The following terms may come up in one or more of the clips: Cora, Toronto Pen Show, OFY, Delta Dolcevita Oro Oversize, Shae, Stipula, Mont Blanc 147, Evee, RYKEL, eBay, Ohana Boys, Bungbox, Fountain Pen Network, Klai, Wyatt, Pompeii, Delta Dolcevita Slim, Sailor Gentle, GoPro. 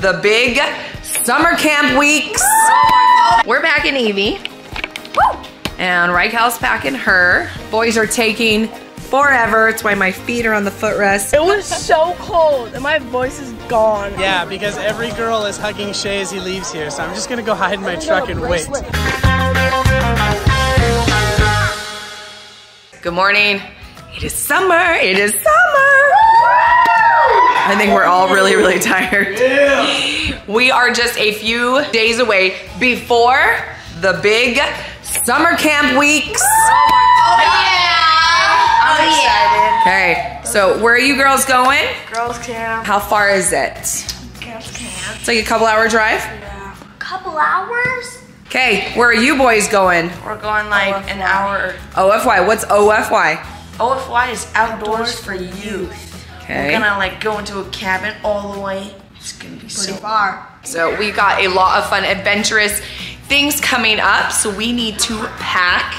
the big summer camp weeks. We're back in Evee. And Rykel's packing her. Boys are taking forever. It's why my feet are on the footrest. It was so cold and my voice is gone. Yeah, because every girl is hugging Shae as he leaves here. So I'm just gonna go hide in my truck and wait. Good morning. It is summer. It is summer. I think we're all really, really tired. Yeah. We are just a few days away before the big summer camp weeks. Oh yeah! I'm excited. Okay, so where are you girls going? Girls camp. How far is it? Girls camp. It's like a couple-hour drive? Yeah. Couple hours? Okay, where are you boys going? We're going like OFY. An hour. OFY, what's OFY? OFY is outdoors for youth. Okay. We're gonna like go into a cabin all the way. It's gonna be so far. So we got a lot of fun, adventurous things coming up. So we need to pack.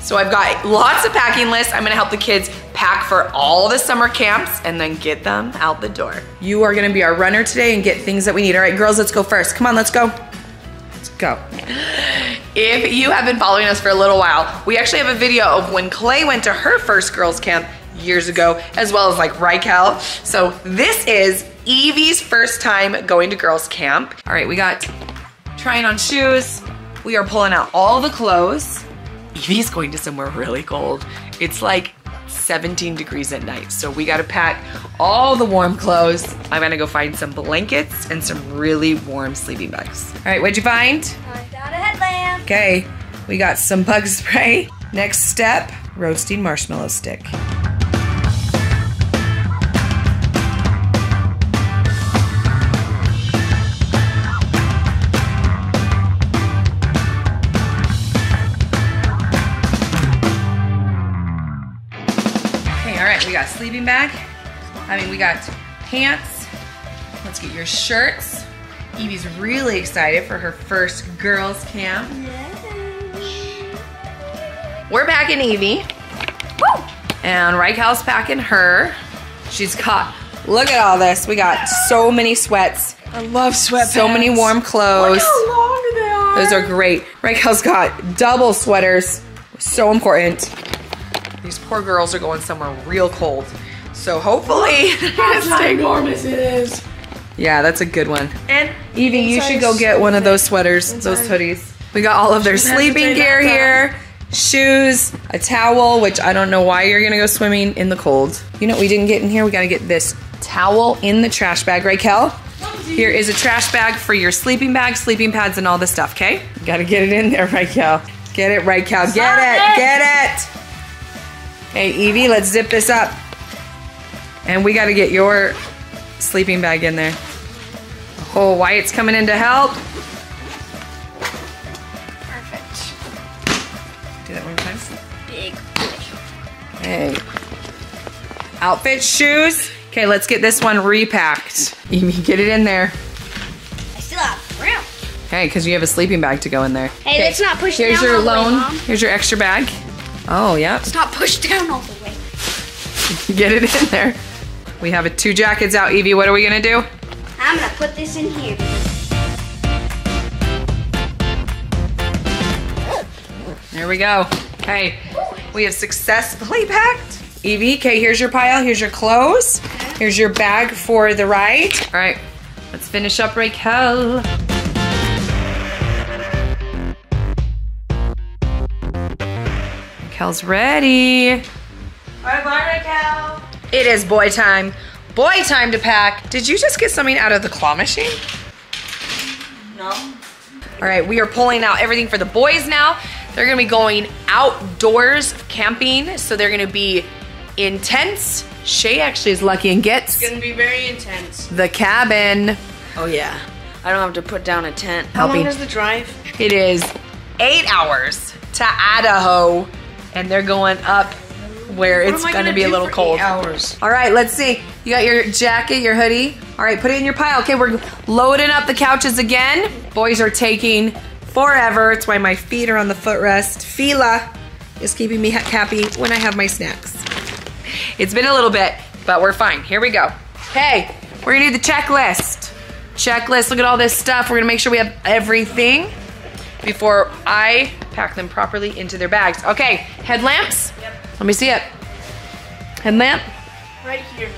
So I've got lots of packing lists. I'm gonna help the kids pack for all the summer camps and then get them out the door. You are gonna be our runner today and get things that we need. All right, girls, let's go first. Come on, let's go. Let's go. If you have been following us for a little while, we actually have a video of when Klai went to her first girls camp years ago, as well as like RYKEL. So this is Evee's first time going to girls camp. All right, we got trying on shoes. We are pulling out all the clothes. Evee's going to somewhere really cold. It's like 17 degrees at night. So we gotta pack all the warm clothes. I'm gonna go find some blankets and some really warm sleeping bags. All right, what'd you find? I found a headlamp. Okay, we got some bug spray. Next step, roasting marshmallow stick. We got sleeping bag. We got pants. Let's get your shirts. Evee's really excited for her first girls camp. Yes. We're back in Evee. Woo! And Rykel's packing her. She's got, look at all this. We got so many sweats. I love sweatpants. So many warm clothes. Look how long they are. Those are great. Rykel's got double sweaters. So important. These poor girls are going somewhere real cold. So hopefully that's how enormous it is. Yeah, that's a good one. And Evee, you should go get one of those sweaters, those hoodies. We got all of their sleeping gear here, shoes, a towel, which I don't know why you're gonna go swimming in the cold. You know what we didn't get in here? We gotta get this towel in the trash bag, Rykel. Here is a trash bag for your sleeping bag, sleeping pads, and all this stuff, okay? You gotta get it in there, Rykel. Get it, Rykel, get it, get it. Hey Evee, let's zip this up. And we gotta get your sleeping bag in there. Oh, Wyatt's coming in to help. Perfect. Do that one more time. Big boy. Hey. Outfit, shoes. Okay, let's get this one repacked. Evee, get it in there. I still have room. Hey, because you have a sleeping bag to go in there. Hey, let's not push it down. Here's your loan. Here's your extra bag. Oh, yeah. It's not pushed down all the way. Get it in there. We have two jackets out, Evee. What are we gonna do? I'm gonna put this in here. There we go. Okay, we have successfully packed. Evee, okay, here's your pile. Here's your clothes. Here's your bag for the ride. All right, let's finish up Rykel. Rykel's ready. Alright, bye, Rykel. It is boy time. Boy time to pack. Did you just get something out of the claw machine? No. Alright, we are pulling out everything for the boys now. They're gonna be going outdoors camping, so they're gonna be in tents. Shae actually is lucky and gets. It's gonna be very intense. The cabin. Oh yeah. I don't have to put down a tent. How long is the drive? It is 8 hours to Idaho. And they're going up where it's gonna be a little cold. All right, let's see. You got your jacket, your hoodie. All right, put it in your pile. Okay, we're loading up the couches again. Boys are taking forever. It's why my feet are on the footrest. Fila is keeping me happy when I have my snacks. It's been a little bit, but we're fine. Here we go. Hey, we're gonna do the checklist. checklist. Look at all this stuff. We're gonna make sure we have everything before I pack them properly into their bags. Okay, headlamps. Yep. Let me see it. Headlamp. Right here.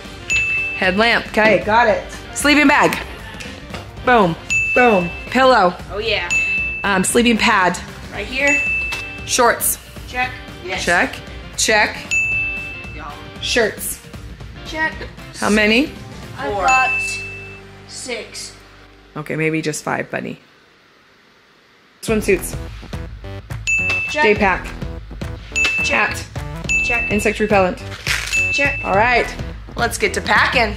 Headlamp. Okay, got it. Sleeping bag. Boom. Boom. Pillow. Oh yeah. Sleeping pad. Right here. Shorts. Check. Yes. Check. Check. Shirts. Check. How many? I got 6. Okay, maybe just 5, buddy. Swimsuits. Check. Day pack. Check. Check. Insect repellent. Check. All right, let's get to packing.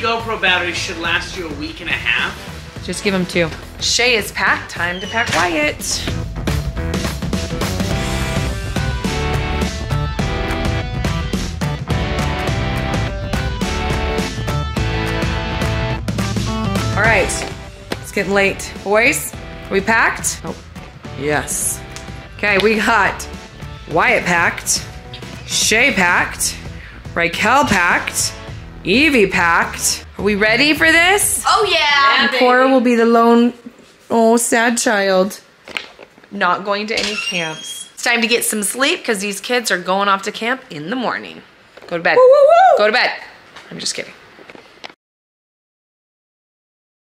GoPro batteries should last you a week and a half. Just give them 2. Shae is packed. Time to pack Wyatt. All right, it's getting late. Boys, are we packed? Oh, yes. Okay, we got Wyatt packed, Shae packed, RYKEL packed, Evee packed. Are we ready for this? Oh yeah. And Cora will be the lone, sad child. Not going to any camps. It's time to get some sleep because these kids are going off to camp in the morning. Go to bed. Woo, woo, woo. Go to bed. I'm just kidding.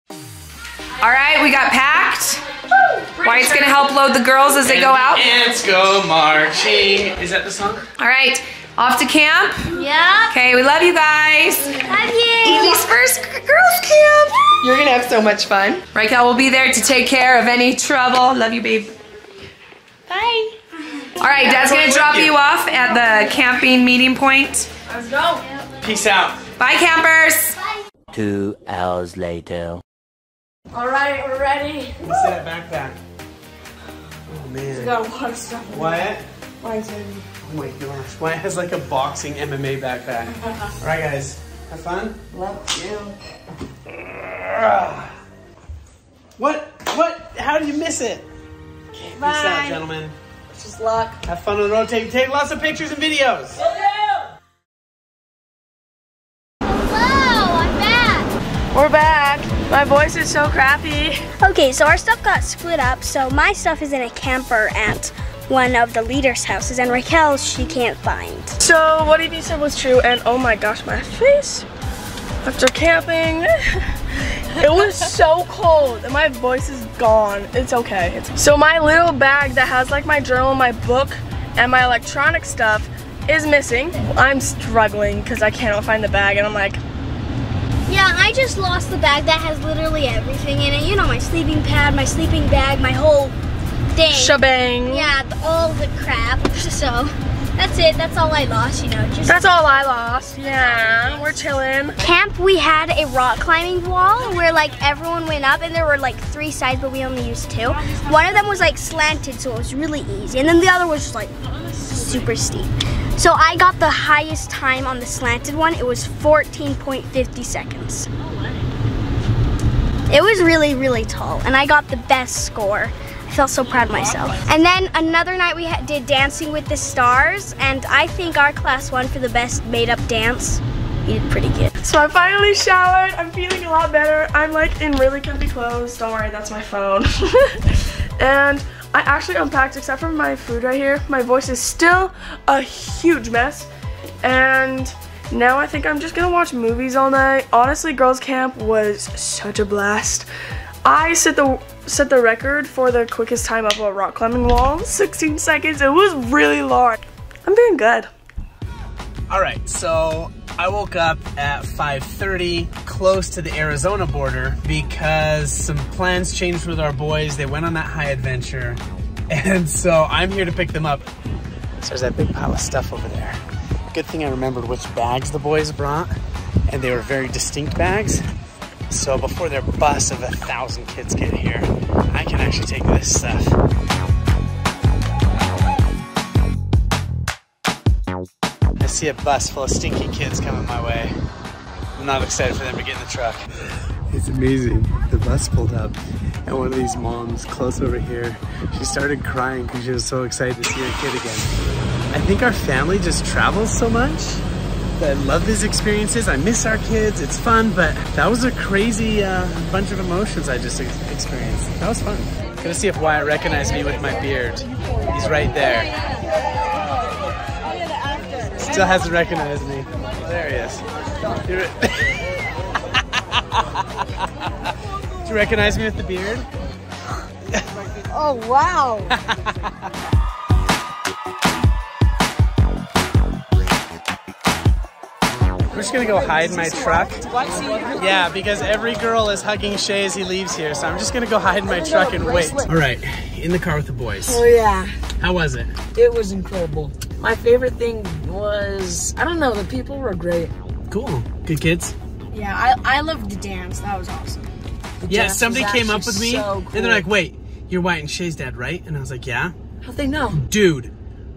All right, we got packed. Wyatt's gonna help load the girls as they go out. Ants go marching. Is that the song? All right. Off to camp? Yeah. Okay, we love you guys. Love you. Evee's first girls camp. You're gonna have so much fun. RYKEL will be there to take care of any trouble. Love you, babe. Bye. All right, Dad's gonna drop you off at the camping meeting point. Let's go. Peace out. Bye, campers. Bye. 2 hours later. All right, we're ready. Let's set that backpack. Oh man. We got a lot of stuff. What? Oh my gosh, Wyatt has like a boxing MMA backpack. All right guys, have fun? Love you. What? How did you miss it? Okay, peace out, gentlemen. It's just luck. Have fun on the road. Take lots of pictures and videos. Will do. Hello, I'm back. We're back. My voice is so crappy. Okay, so our stuff got split up, so my stuff is in a camper at one of the leaders' houses, and RYKEL she can't find. So what Evee said was true, and oh my gosh, my face after camping. It was so cold, and my voice is gone. It's okay. So my little bag that has like my journal, my book, and my electronic stuff is missing. I'm struggling because I cannot find the bag, and I'm like, yeah, I just lost the bag that has literally everything in it. You know, my sleeping pad, my sleeping bag, my whole thing. Shebang. Yeah, all the crap. So that's it. That's all I lost, you know. Just that's all I lost. Yeah, we're chilling. Camp, we had a rock climbing wall where like everyone went up, and there were like 3 sides, but we only used 2. One of them was like slanted, so it was really easy, and then the other was just like super steep. So I got the highest time on the slanted one. It was 14.50 seconds. It was really, really tall, and I got the best score. I felt so proud of myself. And then another night we did Dancing with the Stars, and I think our class won for the best made-up dance. We did pretty good. So I finally showered. I'm feeling a lot better. I'm like in really comfy clothes. Don't worry, that's my phone. And I actually unpacked except for my food right here. My voice is still a huge mess. And now I think I'm just gonna watch movies all night. Honestly, girls camp was such a blast. I set the record for the quickest time up a rock climbing wall, 16 seconds. It was really long. I'm doing good. All right, so I woke up at 5:30, close to the Arizona border, because some plans changed with our boys. They went on that high adventure, and so I'm here to pick them up. So there's that big pile of stuff over there. Good thing I remembered which bags the boys brought, and they were very distinct bags. So before their bus of 1,000 kids get here, I can actually take this stuff. As see a bus full of stinky kids coming my way. I'm not excited for them to get in the truck. It's amazing. The bus pulled up and one of these moms close over here, she started crying because she was so excited to see her kid again. I think our family just travels so much. I love these experiences. I miss our kids. It's fun, but that was a crazy bunch of emotions I just experienced. That was fun. I'm gonna see if Wyatt recognized me with my beard. He's right there. Still hasn't recognized me. There he is. Do you recognize me with the beard? Oh, wow. I'm just gonna go hide in my truck. Yeah, because every girl is hugging Shae as he leaves here, so I'm just gonna go hide in my truck and wait. All right, in the car with the boys. Oh yeah. How was it? It was incredible. My favorite thing was, I don't know, the people were great. Cool, good kids? Yeah, I loved the dance, that was awesome. Yeah, somebody came up with me, so cool. And they're like, wait, you're Wyatt and Shae's dad, right? And I was like, yeah. How'd they know? Dude.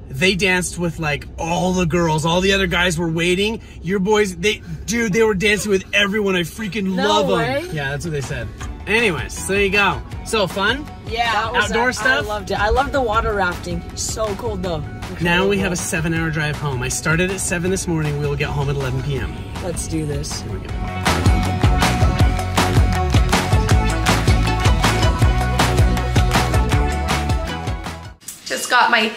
They danced with like all the girls. All the other guys were waiting. Your boys, they were dancing with everyone. I freaking love them. Yeah, that's what they said. Anyways, so there you go. So fun? Yeah. Outdoor stuff? I loved it. I loved the water rafting. So cold though. Now we have a 7-hour drive home. I started at 7 this morning. We will get home at 11 p.m. Let's do this. Here we go. Just got my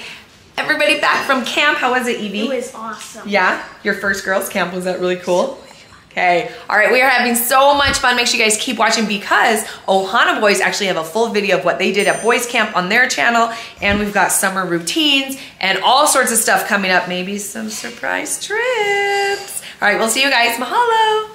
everybody back from camp. How was it, Evee? It was awesome. Yeah? Your first girls camp, was that really cool? Okay. All right, we are having so much fun. Make sure you guys keep watching because Ohana Boys actually have a full video of what they did at boys camp on their channel, and we've got summer routines and all sorts of stuff coming up. Maybe some surprise trips. All right, we'll see you guys. Mahalo.